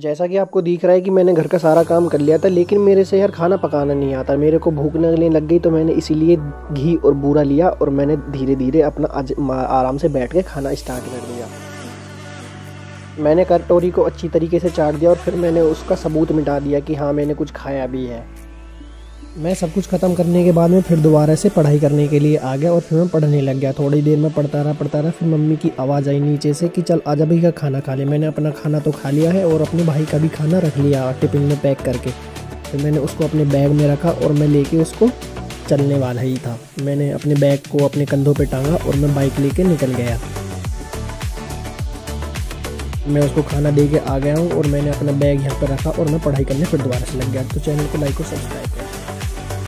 जैसा कि आपको दिख रहा है कि मैंने घर का सारा काम कर लिया था, लेकिन मेरे से यार खाना पकाना नहीं आता। मेरे को भूख लगने लग गई, तो मैंने इसीलिए घी और बूरा लिया और मैंने धीरे धीरे अपना आराम से बैठ के खाना स्टार्ट कर दिया। मैंने कटोरी को अच्छी तरीके से चाट दिया और फिर मैंने उसका सबूत मिटा दिया कि हाँ मैंने कुछ खाया भी है। मैं सब कुछ ख़त्म करने के बाद में फिर दोबारा से पढ़ाई करने के लिए आ गया और फिर मैं पढ़ने लग गया। थोड़ी देर में पढ़ता रहा। फिर मम्मी की आवाज़ आई नीचे से कि चल आजा भैया खाना खा ले। मैंने अपना खाना तो खा लिया है और अपने भाई का भी खाना रख लिया टिफिन में पैक करके। फिर मैंने उसको अपने बैग में रखा और मैं लेके उसको चलने वाला ही था। मैंने अपने बैग को अपने कंधों पर टांगा और मैं बाइक ले कर निकल गया। मैं उसको खाना दे के आ गया हूँ और मैंने अपना बैग यहाँ पर रखा और मैं पढ़ाई करने फिर दोबारा से लग गया। तो चैनल को लाइक और सब्सक्राइब